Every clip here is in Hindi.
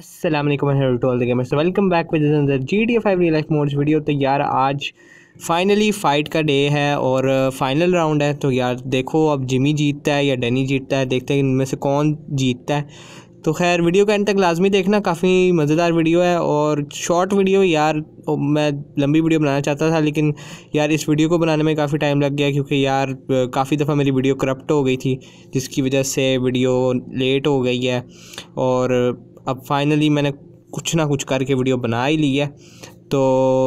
अस्सलाम वालेकुम to all the gamers, welcome back with another GT5 real life mods video. तो यार आज फाइनली फ़ाइट का डे है और फाइनल राउंड है। तो यार देखो अब जिमी जीतता है या डैनी जीतता है, देखते हैं इनमें से कौन जीतता है। तो खैर वीडियो का एंड तक लाजमी देखना, काफ़ी मज़ेदार वीडियो है और शॉर्ट वीडियो। यार मैं लंबी वीडियो बनाना चाहता था लेकिन यार इस वीडियो को बनाने में काफ़ी टाइम लग गया, क्योंकि यार काफ़ी दफ़ा मेरी वीडियो करप्ट हो गई थी जिसकी वजह से वीडियो लेट हो गई है। और अब फाइनली मैंने कुछ ना कुछ करके वीडियो बना ही ली है, तो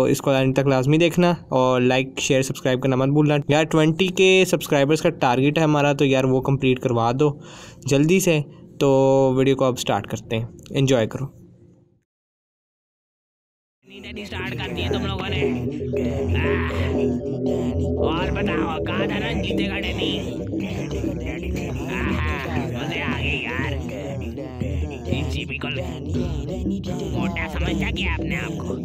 इसको एंड तक लाजमी देखना और लाइक शेयर सब्सक्राइब करना मत भूलना। यार 20K सब्सक्राइबर्स का टारगेट है हमारा, तो यार वो कंप्लीट करवा दो जल्दी से। तो वीडियो को अब स्टार्ट करते हैं, एंजॉय करो। स्टार्ट कर दिए तुम लोगों ने। और बताओ कहाँ धरन जीतेगा डैनी? मजे आ गए यार। जीपी को मोटा समझा क्या आपने आपको?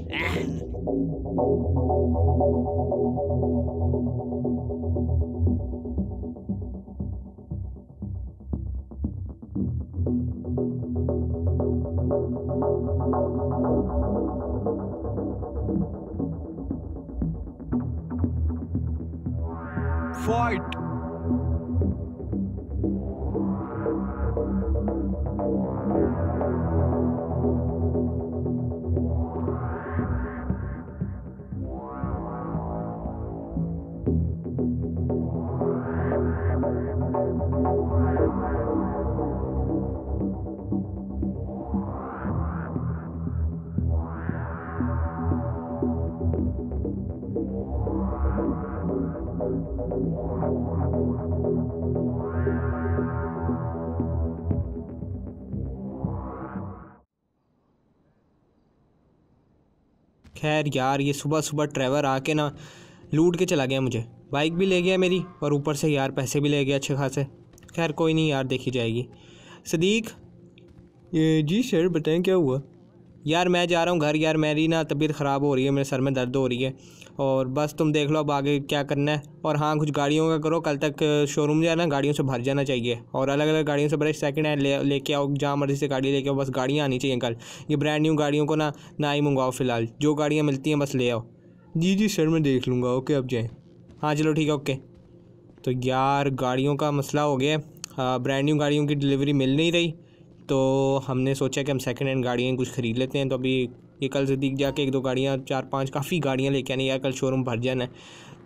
Fight! खैर यार ये सुबह सुबह ट्रेवर आके ना लूट के चला गया मुझे, बाइक भी ले गया मेरी और ऊपर से यार पैसे भी ले गया अच्छे खासे। खैर कोई नहीं यार, देखी जाएगी। सदीक जी सर बताएं क्या हुआ? यार मैं जा रहा हूँ घर, यार मेरी ना तबीयत ख़राब हो रही है, मेरे सर में दर्द हो रही है और बस तुम देख लो अब आगे क्या करना है। और हाँ कुछ गाड़ियों का करो, कल तक शोरूम जाना, गाड़ियों से भर जाना चाहिए और अलग अलग गाड़ियों से भरे। सेकंड हैंड लेके आओ, जहाँ मर्जी से गाड़ी लेके आओ, बस गाड़ियाँ आनी चाहिए कल। ये ब्रांड न्यू गाड़ियों को ना ही मंगवाओ फ़िलहाल, जो गाड़ियाँ मिलती हैं बस ले आओ। जी जी सर मैं देख लूँगा, ओके अब जाएँ। हाँ चलो ठीक है ओके। तो यार गाड़ियों का मसला हो गया, ब्रांड न्यू गाड़ियों की डिलीवरी मिल नहीं रही, तो हमने सोचा कि हम सेकंड हैंड गाड़ियाँ कुछ ख़रीद लेते हैं। तो अभी ये कल से दिख जाके एक दो गाड़ियाँ, 4-5 काफ़ी गाड़ियाँ लेके आनी यार, कल शोरूम भर जाना है।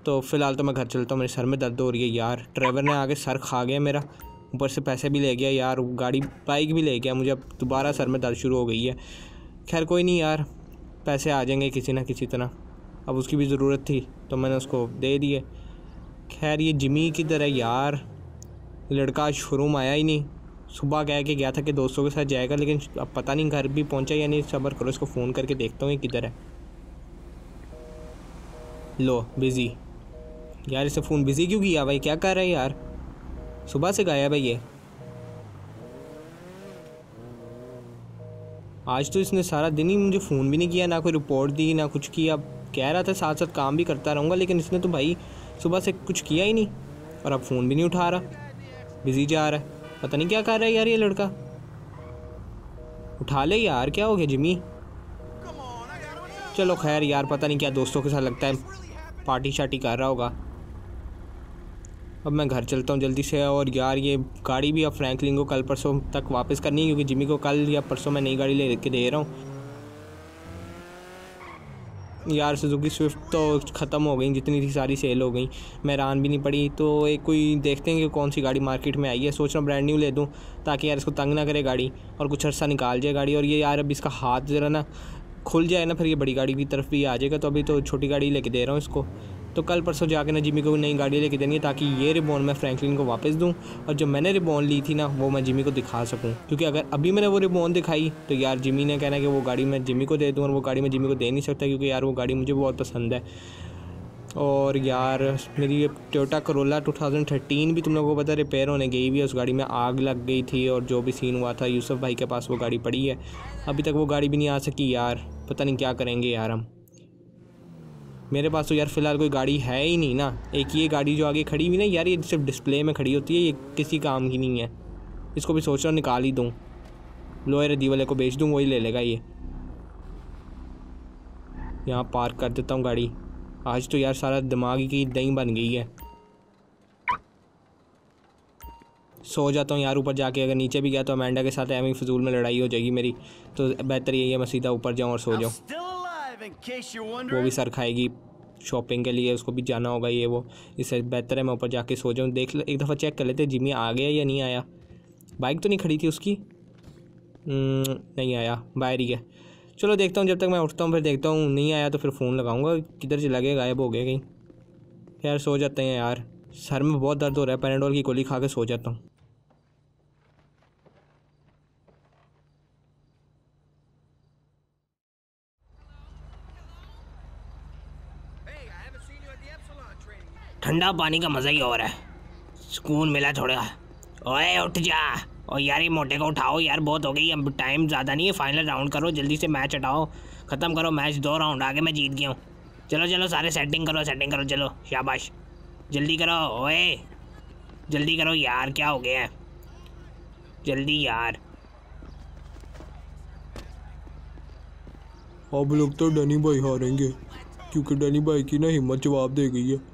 तो फ़िलहाल तो मैं घर चलता हूँ, मेरे सर में दर्द हो रही है यार। ड्राइवर ने आगे सर खा गया मेरा, ऊपर से पैसे भी ले गया यार, गाड़ी बाइक भी ले गया मुझे, अब दोबारा सर में दर्द शुरू हो गई है। खैर कोई नहीं यार, पैसे आ जाएंगे किसी ना किसी तरह, अब उसकी भी ज़रूरत थी तो मैंने उसको दे दिए। खैर ये जिमी किधर है यार? लड़का शोरूम आया ही नहीं, सुबह कह के गया था कि दोस्तों के साथ जाएगा, लेकिन अब पता नहीं घर भी पहुंचा या नहीं। सब्र करो, इसको फ़ोन करके देखता हूँ ये किधर है। लो बिज़ी। यार इसे फ़ोन बिज़ी क्यों किया भाई, क्या कर रहा है यार? सुबह से गायब है ये। आज तो इसने सारा दिन ही मुझे फ़ोन भी नहीं किया, ना कोई रिपोर्ट दी ना कुछ किया। कह रहा था साथ साथ काम भी करता रहूँगा, लेकिन इसने तो भाई सुबह से कुछ किया ही नहीं और अब फ़ोन भी नहीं उठा रहा, बिज़ी जा रहा है। पता नहीं क्या कर रहा है यार ये लड़का, उठा ले यार, क्या हो गया जिमी? चलो खैर यार पता नहीं क्या दोस्तों के साथ, लगता है पार्टी शार्टी कर रहा होगा। अब मैं घर चलता हूँ जल्दी से। और यार ये गाड़ी भी अब फ्रैंकलिन को कल परसों तक वापस करनी है, क्योंकि जिमी को कल या परसों मैं नई गाड़ी ले के दे रहा हूँ। यार सुजुकी स्विफ्ट तो ख़त्म हो गई, जितनी थी सारी सेल हो गई, मैरान भी नहीं पड़ी। तो एक कोई देखते हैं कि कौन सी गाड़ी मार्केट में आई है, सोच रहा हूँ ब्रांड न्यू ले दूँ ताकि यार इसको तंग ना करे गाड़ी और कुछ अर्सा निकाल जाए गाड़ी। और ये यार अब इसका हाथ ज़रा ना खुल जाए ना, फिर ये बड़ी गाड़ी की तरफ भी आ जाएगा। तो अभी तो छोटी गाड़ी लेके दे रहा हूँ इसको, तो कल परसों जाके ना जिमी को नई गाड़ी लेके देनी है ताकि ये रिबॉन मैं फ्रैंकलिन को वापस दूँ और जो मैंने रिबॉन ली थी ना वो मैं जिमी को दिखा सकूँ। क्योंकि अगर अभी मैंने वो रिबॉन दिखाई तो यार जिमी ने कहना कि वो गाड़ी मैं जिमी को दे दूँ, और वो गाड़ी मैं जिमी को दे नहीं सकता क्योंकि यार वो गाड़ी मुझे बहुत पसंद है। और यार मेरी ये टोयोटा करोला 2013 भी तुम लोगों को पता है रिपेयर होने गई भी है, उस गाड़ी में आग लग गई थी और जो भी सीन हुआ था। यूसुफ भाई के पास वो गाड़ी पड़ी है, अभी तक वो गाड़ी भी नहीं आ सकी यार, पता नहीं क्या करेंगे यार हम। मेरे पास तो यार फ़िलहाल कोई गाड़ी है ही नहीं ना, एक ये गाड़ी जो आगे खड़ी हुई ना यार, ये सिर्फ डिस्प्ले में खड़ी होती है, ये किसी काम की नहीं है, इसको भी सोच रहा हूँ निकाल ही दूँ। लोहे दी वाले को बेच दूँ, वही ले लेगा ये। यहाँ पार्क कर देता हूँ गाड़ी। आज तो यार सारा दिमाग की दही बन गई है। सो जाता हूँ यार ऊपर जाके, अगर नीचे भी गया तो अमेंडा के साथ एवं फजूल में लड़ाई हो जाएगी मेरी, तो बेहतर यही है मैं सीधा ऊपर जाऊँ और सो जाऊँ। वो भी सर खाएगी, शॉपिंग के लिए उसको भी जाना होगा ये वो, इससे बेहतर है मैं ऊपर जाके सो जाऊँ। देख एक दफ़ा चेक कर लेते जिमी आ गया या नहीं आया। बाइक तो नहीं खड़ी थी उसकी, नहीं आया, बाहर ही है। चलो देखता हूँ, जब तक मैं उठता हूँ फिर देखता हूँ, नहीं आया तो फिर फ़ोन लगाऊंगा। किधर चला गया, गायब हो गया कहीं। यार सो जाते हैं यार, सर में बहुत दर्द हो रहा है, पैराडोल की गोली खा के सो जाता हूँ। ठंडा पानी का मज़ा ही और है, सुकून मिला थोड़ा। ओए उठ जा, और यार ये मोटे को उठाओ यार, बहुत हो गई अब, टाइम ज़्यादा नहीं है, फाइनल राउंड करो जल्दी से, मैच हटाओ, ख़त्म करो मैच। 2 राउंड आगे मैं जीत गया हूँ। चलो चलो सारे सेटिंग करो चलो, शाबाश जल्दी करो, ओए जल्दी करो यार, क्या हो गया है जल्दी यार। अब लोग तो डनी भाई हारेंगे क्योंकि डनी भाई की ना हिम्मत जवाब दे गई है।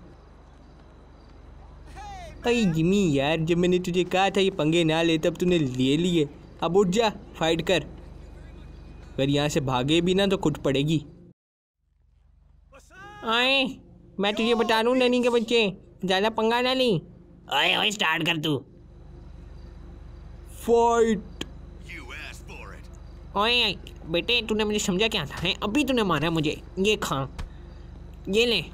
अरे जिमी यार, जब मैंने तुझे कहा था ये पंगे ना ले तब तूने ले लिए। अब उठ जा, फाइट कर, अगर यहाँ से भागे भी ना तो कुट पड़ेगी। आए मैं तुझे बता दूँ डनी के बच्चे, ज़्यादा पंगा ना ली। ओए ओए स्टार्ट कर तू, फाइट। ओए बेटे तूने मुझे समझा क्या था है? अभी तूने मारा मुझे, ये खा ये ले।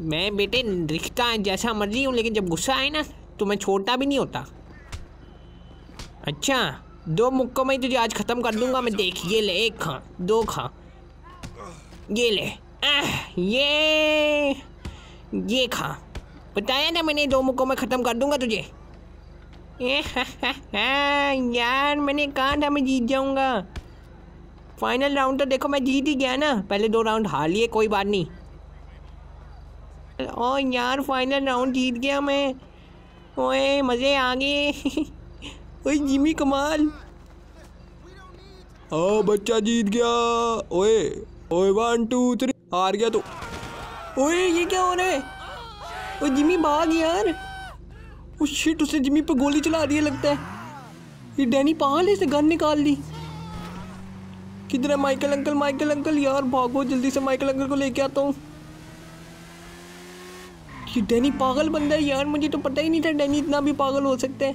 मैं बेटे रिश्ता जैसा मर्जी हूँ, लेकिन जब गुस्सा आए ना तो मैं छोटा भी नहीं होता। अच्छा 2 मुक्कों में तुझे आज ख़त्म कर दूंगा मैं, देख ये ले, 1 खा 2 खा ये ले, ये खा, बताया ना मैंने 2 मुक्कों में ख़त्म कर दूंगा तुझे। यार मैंने कहा था मैं जीत जाऊंगा, फाइनल राउंड तो देखो मैं जीत ही गया ना, पहले 2 राउंड हार लिए कोई बात नहीं। ओ यार फाइनल राउंड जीत गया मैं, ओए मज़े आ गए। ओए जिमी कमाल, ओ बच्चा जीत गया। ओए ओए 1 2 3 हार गया तो। ओए ये क्या हो रहा है, ओ जिमी भाग यार। ओ शिट, उसने जिमी पे गोली चला दी है लगता है। ये डैनी पागल है, से गन निकाल दी। किधर है माइकल अंकल, माइकल अंकल यार भागो जल्दी से, माइकल अंकल को लेके आता हूँ। कि डैनी पागल बंदा है यार, मुझे तो पता ही नहीं था डैनी इतना भी पागल हो सकता है।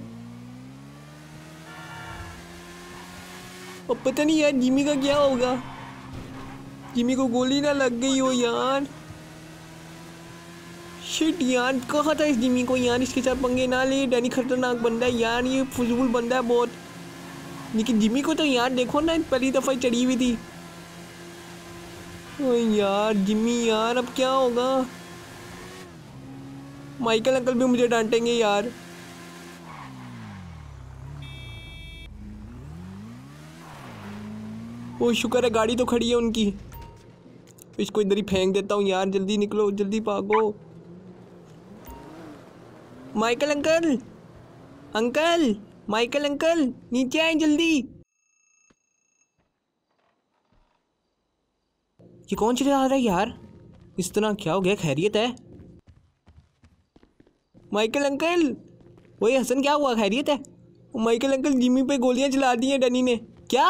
और पता नहीं यार जिमी का क्या होगा, जिमी को गोली ना लग गई हो यार। शिट यार, कहा था इस जिमी को यार इसके साथ पंगे ना ले, डैनी खतरनाक बंदा है यार, ये फजूल बंदा है बहुत। लेकिन जिमी को तो यार देखो ना, पहली दफ़ा चढ़ी हुई थी। ओ यार जिमी यार अब क्या होगा, माइकल अंकल भी मुझे डांटेंगे यार। वो शुक्र है गाड़ी तो खड़ी है उनकी, इसको इधर ही फेंक देता हूँ यार। जल्दी निकलो, जल्दी भागो। Michael uncle, uncle Michael uncle नीचे आए जल्दी। ये कौन चले आ रहा है यार इस तरह, क्या हो गया, खैरियत है माइकल अंकल? वही हसन, क्या हुआ, खैरियत है? माइकल अंकल जिमी पे गोलियां चला दी हैं डनी ने। क्या,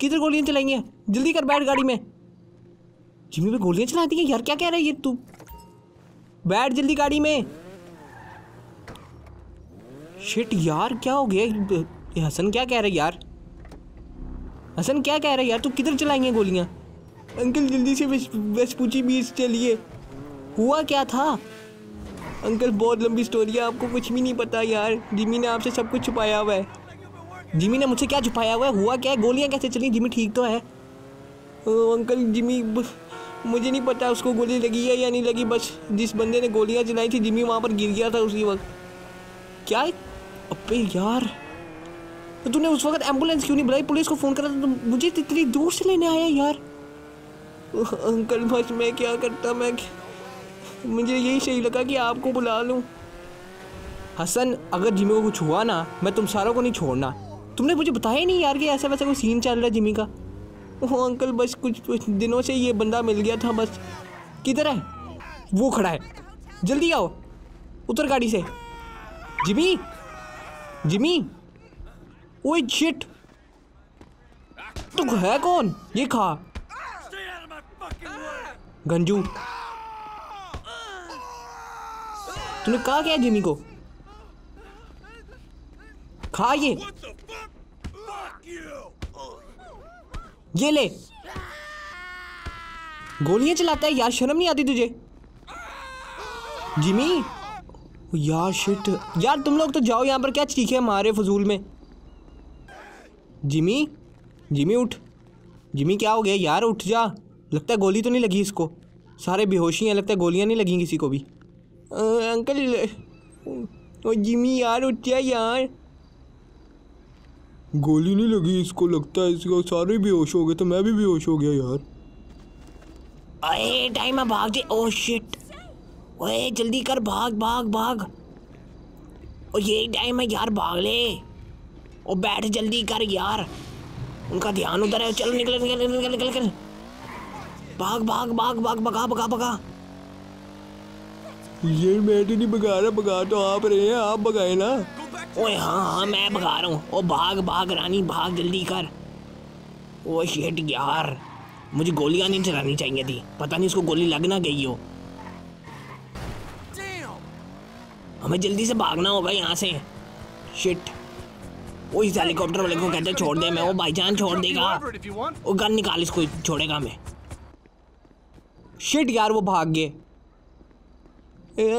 किधर गोलियां चलाई हैं? जल्दी कर, बैठ गाड़ी में। जिमी पे गोलियां चला दी हैं यार, क्या कह रहा है ये तू, बैठ जल्दी गाड़ी में। शिट यार क्या हो गया, ये हसन क्या कह रहा है यार, हसन क्या कह रहा है यार, तू किधर चलाई हैं गोलियाँ? अंकल जल्दी से वेस्पूची बीच चलिए, हुआ क्या था? अंकल बहुत लंबी स्टोरी है, आपको कुछ भी नहीं पता यार, जिमी ने आपसे सब कुछ छुपाया हुआ है। जिमी ने मुझसे क्या छुपाया हुआ है, हुआ क्या है, गोलियां कैसे चली? जिमी ठीक तो है? ओ अंकल जिमी, मुझे नहीं पता उसको गोली लगी है या नहीं लगी, बस जिस बंदे ने गोलियां चलाई थी जिमी वहां पर गिर गया था उसी वक्त। क्या है? अबे यार तो तूने उस वक्त एम्बुलेंस क्यों नहीं बुलाई, पुलिस को फ़ोन करा था, तो मुझे इतनी दूर से लेने आया यार। अंकल बस मैं क्या करता, मैं मुझे यही सही लगा कि आपको बुला लूं। हसन अगर जिमी को कुछ हुआ ना, मैं तुम सारों को नहीं छोड़ना, तुमने मुझे बताया ही नहीं यार कि ऐसा वैसा कोई सीन चल रहा है जिमी का। ओह अंकल बस कुछ दिनों से ये बंदा मिल गया था बस। किधर है वो? खड़ा है, जल्दी आओ, उतर गाड़ी से। जिमी जिमी, ओए शिट, तू है कौन? ये खा गंजू, तूने कहा क्या जिमी को? खा ये ले, गोलियां चलाता है यार, शर्म नहीं आती तुझे जिमी? यार शिट यार, तुम लोग तो जाओ यहाँ पर, क्या चीखे मारे फजूल में। जिमी जिमी उठ, जिमी क्या हो गया यार, उठ जा। लगता है गोली तो नहीं लगी इसको, सारे बेहोशी हैं, लगता है गोलियाँ नहीं लगी किसी को भी। अंकल जिमी यार उठ जा यार, गोली नहीं लगी इसको, लगता है इसको, सारे बेहोश हो गए, तो मैं भी बेहोश हो गया यार। अरे टाइम भाग दे, ओह शिट, ओए जल्दी कर, भाग भाग भाग, और ये टाइम है यार, भाग ले, और बैठ, जल्दी कर यार, उनका ध्यान उधर है, चलो निकल निकल निकल निकल निकल, भाग भाग भाग भाग, भगा भगा भगा। ये मैं तो नहीं भगा रहा, भगा तो आप रहे हैं, आप भगाए ना। ओए हाँ हाँ मैं भगा रहा हूँ, ओ भाग भाग रानी भाग, जल्दी कर। ओ शिट यार, मुझे गोलियाँ नहीं चलानी चाहिए थी, पता नहीं उसको गोली लग ना गई हो। हमें जल्दी से भागना होगा यहाँ से। शिट, वो इस हेलीकॉप्टर वाले को कहते छोड़ दे, मैं वो भाईजान छोड़ देगा, वो गन निकाल इसको, छोड़ेगा हमें। शिट यार वो भाग गए।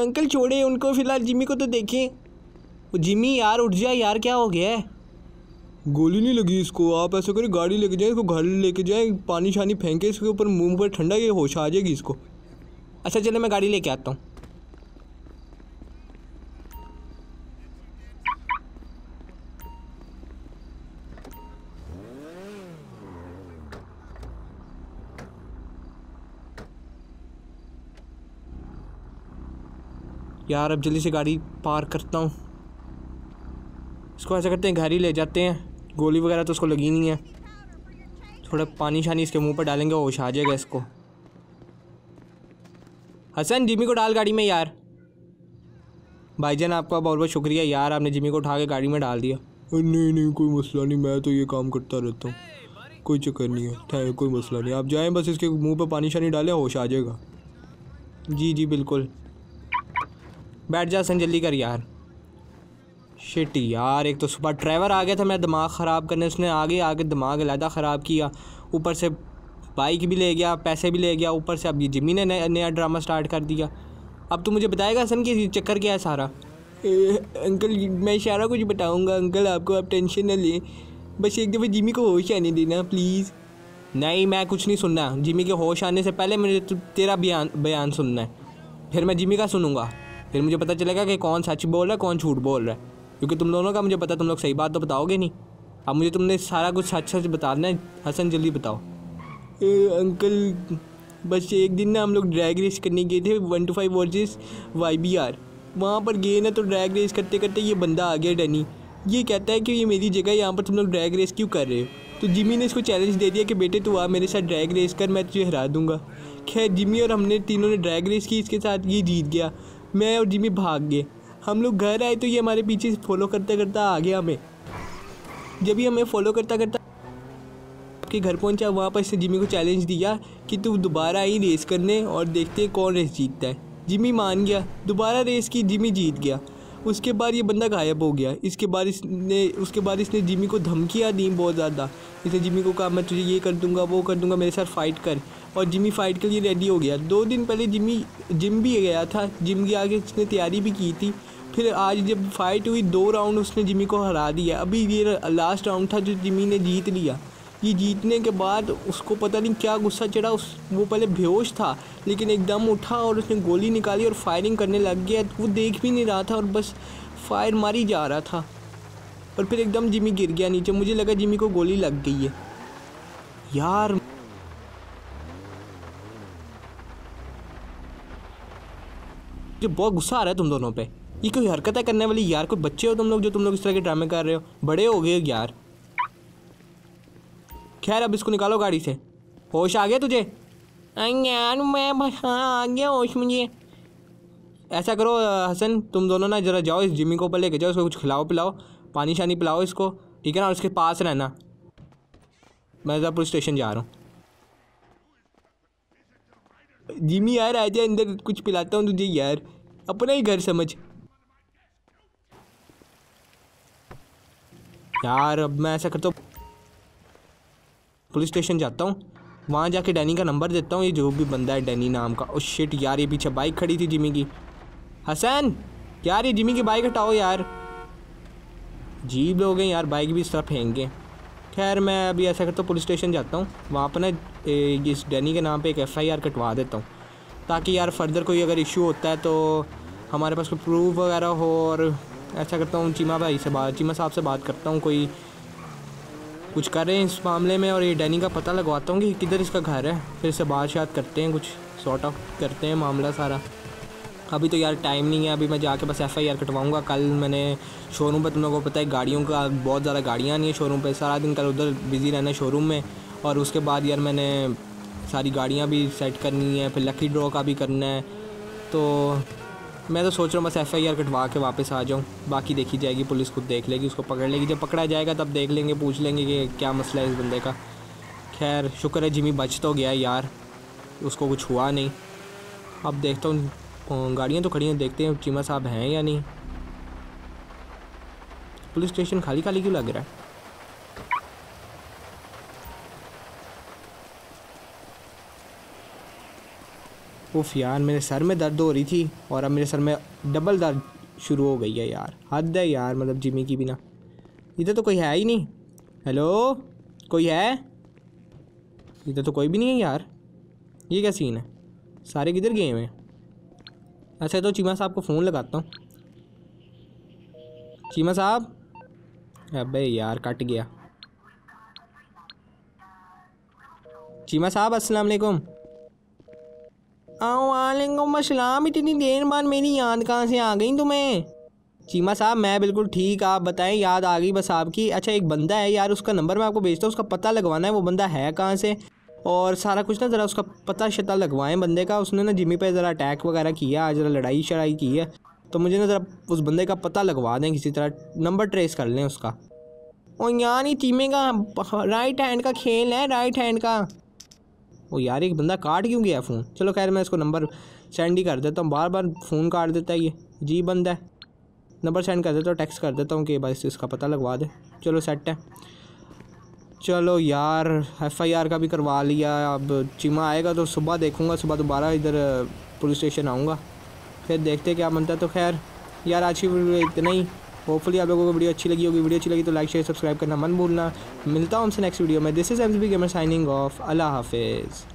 अंकल छोड़े उनको फिलहाल, जिमी को तो देखें। जिमी यार उठ जा यार, क्या हो गया है? गोली नहीं लगी इसको, आप ऐसा करें गाड़ी लेके जाएं इसको, घर लेके जाएं, पानी शानी फेंके इसके ऊपर, मुंह पर ठंडा, ये होश आ जाएगी इसको। अच्छा चले मैं गाड़ी लेके आता हूँ। यार अब जल्दी से गाड़ी पार करता हूँ, इसको ऐसा करते हैं घर ही ले जाते हैं, गोली वगैरह तो उसको लगी नहीं है, थोड़ा पानी शानी इसके मुंह पर डालेंगे, होश आ जाएगा इसको। हसन जिमी को डाल गाड़ी में यार। भाईजान आपका बहुत बहुत शुक्रिया यार, आपने जिमी को उठा के गाड़ी में डाल दिया। नहीं नहीं कोई मसला नहीं, मैं तो ये काम करता रहता हूँ, कोई चक्कर नहीं है, ठीक, कोई मसला नहीं, आप जाएँ बस, इसके मुँह पर पानी शानी डालें, होश आ जाएगा। जी जी बिल्कुल, बैठ जा हसन, जल्दी कर यार। शिट यार, एक तो सुबह ट्रेवर आ गया था मेरा दिमाग ख़राब करने, उसने आगे आके दिमाग अलहदा ख़राब किया, ऊपर से बाइक भी ले गया, पैसे भी ले गया, ऊपर से अब ये जिमी ने नया ड्रामा स्टार्ट कर दिया। अब तो मुझे बताएगा हसन कि चक्कर क्या है सारा? अंकल मैं सारा कुछ बताऊंगा अंकल आपको, आप टेंशन ना लें, बस एक दफ़े जिमी को होश आने देना प्लीज़। नहीं मैं कुछ नहीं सुनना, जिमी के होश आने से पहले मुझे तेरा बयान सुनना है, फिर मैं जिमी का सुनूँगा, फिर मुझे पता चलेगा कि कौन सच बोल रहा है कौन झूठ बोल रहा है, क्योंकि तुम दोनों का मुझे पता, तुम लोग सही बात तो बताओगे नहीं। अब मुझे तुमने सारा कुछ सच सच बताना है, हसन जल्दी बताओ। अंकल बस एक दिन ना हम लोग ड्रैग रेस करने गए थे, 125 वर्सेस YBR, वहाँ पर गए ना, तो ड्रैग रेस करते करते ये बंदा आ गया डनी, ये कहता है कि ये मेरी जगह, यहाँ पर तुम लोग ड्रैग रेस क्यों कर रहे हो? तो जिमी ने इसको चैलेंज दे दिया कि बेटे तू आ मेरे साथ ड्रैग रेस कर, मैं तुझे हरा दूँगा। खैर जिमी और हमने तीनों ने ड्रैग रेस की, इसके साथ ये जीत गया, मैं और जिमी भाग गए। हम लोग घर आए तो ये हमारे पीछे फॉलो करता करता आ गया हमें, जब भी हमें फॉलो करता करता आपके घर पहुंचा, वहाँ पर इसने जिमी को चैलेंज दिया कि तू दोबारा आई रेस करने और देखते कौन रेस जीतता है। जिमी मान गया, दोबारा रेस की, जिमी जीत गया। उसके बाद ये बंदा गायब हो गया। उसके बाद इसने जिमी को धमकियाँ दी बहुत ज़्यादा, इसने जिमी को कहा मैं तुझे ये कर दूँगा वो कर दूँगा, मेरे साथ फ़ाइट कर, और जिमी फ़ाइट के लिए रेडी हो गया। 2 दिन पहले जिम भी गया था, जिम के आगे उसने तैयारी भी की थी, फिर आज जब फाइट हुई 2 राउंड उसने जिमी को हरा दिया। अभी ये लास्ट राउंड था जो जिमी ने जीत लिया। ये जीतने के बाद उसको पता नहीं क्या गुस्सा चढ़ा, वो पहले बेहोश था लेकिन एकदम उठा और उसने गोली निकाली और फायरिंग करने लग गया। वो देख भी नहीं रहा था और बस फायर मारी जा रहा था, और फिर एकदम जिमी गिर गया नीचे। मुझे लगा जिमी को गोली लग गई है यार। मुझे बहुत गुस्सा आ रहा है तुम दोनों पे, ये कोई हरकतें करने वाली यार, कोई बच्चे हो तुम लोग जो तुम लोग इस तरह के ड्रामे कर रहे हो, बड़े हो गए यार। खैर अब इसको निकालो गाड़ी से। होश आ गया तुझे? यार मैं हाँ आ गया होश मुझे। ऐसा करो हसन, तुम दोनों ना जरा जाओ इस जिमी को ऊपर लेके जाओ, उसको कुछ खिलाओ पिलाओ, पानी शानी पिलाओ इसको, ठीक है ना, और उसके पास रहना। मैं मिर्ज़ापुर स्टेशन जा रहा हूँ। जिमी यार आजा अंदर, कुछ पिलाता हूँ तुझे यार, अपना ही घर समझ। यार अब मैं ऐसा करता हूँ पुलिस स्टेशन जाता हूँ, वहाँ जाके डैनी का नंबर देता हूँ, ये जो भी बंदा है डैनी नाम का। ओ शिट यार, ये पीछे बाइक खड़ी थी जिमी की। हसन यार ये जिमी की बाइक हटाओ यार, जीप लोग हैं यार, बाइक भी इस तरह फेंगे। खैर मैं अभी ऐसा करता हूँ पुलिस स्टेशन जाता हूँ, वहाँ पर ना इस डैनी के नाम पे एक FIR कटवा देता हूँ, ताकि यार फर्दर कोई अगर इशू होता है तो हमारे पास कोई प्रूफ वगैरह हो। और ऐसा करता हूँ चीमा साहब से बात करता हूँ, कोई कुछ कर रहे हैं इस मामले में, और ये डैनी का पता लगवाता हूँ कि किधर इसका घर है, फिर से बात शायद करते हैं, कुछ सॉर्ट ऑफ करते हैं मामला सारा। अभी तो यार टाइम नहीं है, अभी मैं जाके बस FIR कटवाऊँगा। कल मैंने शोरूम पर, तुम लोगों को पता है गाड़ियों का बहुत ज़्यादा गाड़ियाँ नहीं है शोरूम पर, सारा दिन कल उधर बिज़ी रहना शोरूम में, और उसके बाद यार मैंने सारी गाड़ियाँ भी सेट करनी है, फिर लकी ड्रॉ का भी करना है। तो मैं तो सोच रहा हूँ बस FIR कटवा के वापस आ जाऊँ, बाकी देखी जाएगी, पुलिस खुद देख लेगी, उसको पकड़ लेगी, जब पकड़ा जाएगा तब देख लेंगे, पूछ लेंगे कि क्या मसला है इस बंदे का। खैर शुक्र है जिमी बच तो गया यार, उसको कुछ हुआ नहीं। अब देखता हूँ गाड़ियाँ तो खड़ी हैं, देखते हैं चीमा साहब हैं या नहीं। पुलिस स्टेशन खाली खाली क्यों लग रहा है? उफ़ यार मेरे सर में दर्द हो रही थी और अब मेरे सर में डबल दर्द शुरू हो गई है यार, हद है यार, मतलब जिमी की बिना। इधर तो कोई है ही नहीं। हेलो कोई है? इधर तो कोई भी नहीं है यार, ये क्या सीन है, सारे किधर गए हुए हैं? अच्छा तो चीमा साहब को फ़ोन लगाता हूँ। चीमा साहब, अबे यार कट गया। चीमा साहब अस्सलाम वालेकुम। वालेकुम अस्सलाम, इतनी देर बाद मेरी याद कहाँ से आ गई तुम्हें? चीमा साहब मैं बिल्कुल ठीक, आप बताएं। याद आ गई बस आपकी। अच्छा एक बंदा है यार, उसका नंबर मैं आपको भेजता हूँ, उसका पता लगवाना है वो बंदा है कहाँ से, और सारा कुछ ना ज़रा उसका पता शता लगवाएं बंदे का। उसने ना जिमी पे ज़रा अटैक वगैरह किया, ज़रा लड़ाई शड़ाई की है, तो मुझे ना ज़रा उस बंदे का पता लगवा दें किसी तरह, नंबर ट्रेस कर लें उसका। और यार ये चीमे का राइट हैंड का खेल है, राइट हैंड का। ओ यार एक बंदा काट क्यों गया फ़ोन? चलो खैर मैं इसको नंबर सेंड ही कर देता हूँ, बार बार फ़ोन काट देता है ये जी बंदा है। नंबर सेंड कर देता हूँ, टेक्स्ट कर देता हूँ कि बस इसका पता लगवा दे। चलो सेट है। चलो यार FIR का भी करवा लिया, अब चीमा आएगा तो सुबह देखूँगा, सुबह दोबारा इधर पुलिस स्टेशन आऊँगा, फिर देखते क्या बनता है। तो खैर यार आज की वीडियो इतना ही, होपफुली आप लोगों को वीडियो अच्छी लगी होगी। वीडियो अच्छी लगी तो लाइक शेयर सब्सक्राइब करना मन भूलना। मिलता हूँ हमसे नेक्स्ट वीडियो में। This is MZB GAMER signing off. अल्लाह हाफिज़।